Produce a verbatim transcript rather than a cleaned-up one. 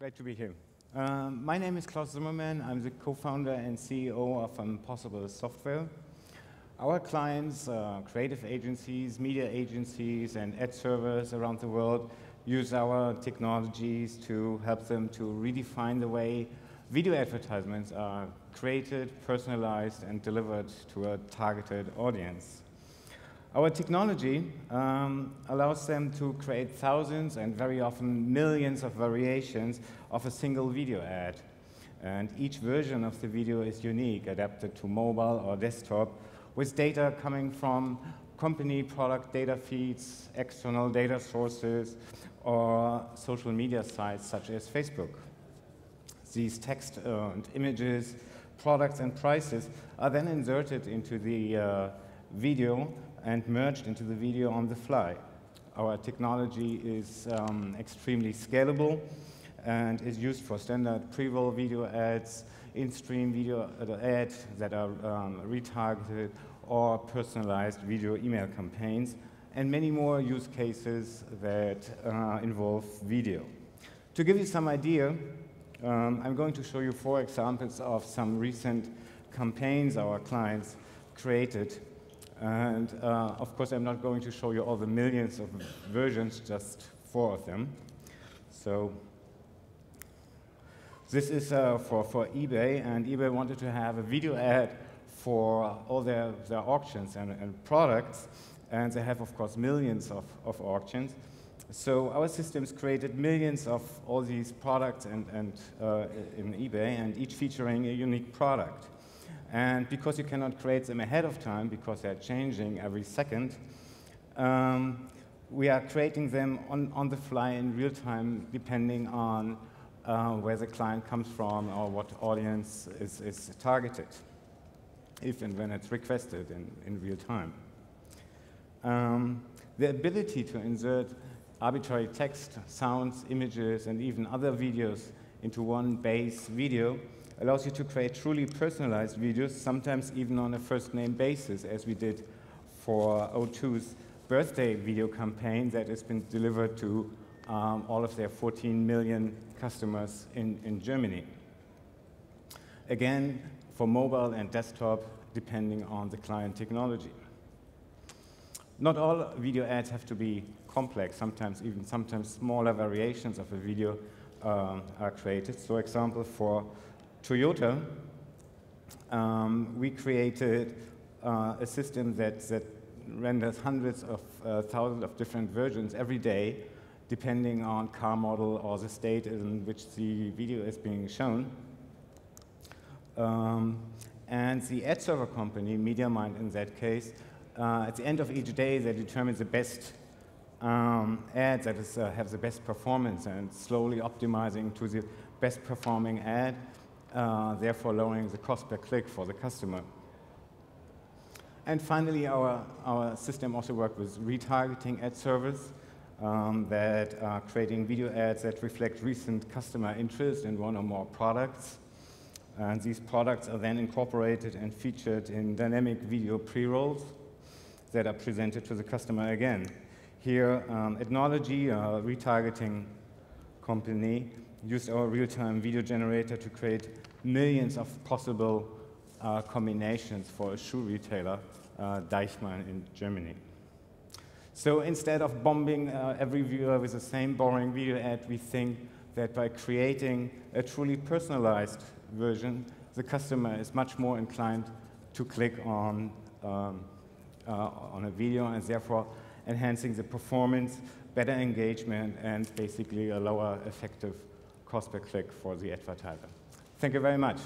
Great to be here. Uh, my name is Claus Zimmermann. I'm the co-founder and C E O of Impossible Software. Our clients, uh, creative agencies, media agencies, and ad servers around the world use our technologies to help them to redefine the way video advertisements are created, personalized, and delivered to a targeted audience. Our technology um, allows them to create thousands and very often millions of variations of a single video ad. And each version of the video is unique, adapted to mobile or desktop, with data coming from company product data feeds, external data sources, or social media sites such as Facebook. These text uh, and images, products and prices are then inserted into the uh, video and merged into the video on the fly. Our technology is um, extremely scalable and is used for standard pre-roll video ads, in-stream video ads that are um, retargeted or personalized video email campaigns, and many more use cases that uh, involve video. To give you some idea, um, I'm going to show you four examples of some recent campaigns our clients created. And uh, of course, I'm not going to show you all the millions of versions, just four of them. So this is uh, for, for eBay, and eBay wanted to have a video ad for all their, their auctions and, and products. And they have, of course, millions of, of auctions. So our systems created millions of all these products and, and, uh, in eBay, and each featuring a unique product. And because you cannot create them ahead of time, because they're changing every second, um, we are creating them on, on the fly in real time, depending on uh, where the client comes from or what audience is, is targeted, if and when it's requested in, in real time. Um, the ability to insert arbitrary text, sounds, images, and even other videos into one base video allows you to create truly personalized videos, sometimes even on a first-name basis, as we did for O two's birthday video campaign that has been delivered to um, all of their fourteen million customers in, in Germany. Again, for mobile and desktop, depending on the client technology. Not all video ads have to be complex. Sometimes even sometimes smaller variations of a video um, are created. So, example for Toyota, um, we created uh, a system that, that renders hundreds of uh, thousands of different versions every day, depending on car model or the state in which the video is being shown. Um, and the ad server company, MediaMind in that case, uh, at the end of each day, they determine the best um, ads that is, uh, have the best performance, and slowly optimizing to the best performing ad. Uh, therefore lowering the cost per click for the customer. And finally, our, our system also worked with retargeting ad servers um, that are creating video ads that reflect recent customer interest in one or more products. And these products are then incorporated and featured in dynamic video pre-rolls that are presented to the customer again. Here, um, Adology, a retargeting company, used our real-time video generator to create millions of possible uh, combinations for a shoe retailer, uh, Deichmann in Germany. So instead of bombing uh, every viewer with the same boring video ad, we think that by creating a truly personalized version, the customer is much more inclined to click on, um, uh, on a video, and therefore enhancing the performance, better engagement, and basically a lower effective cost per click for the advertiser. Thank you very much.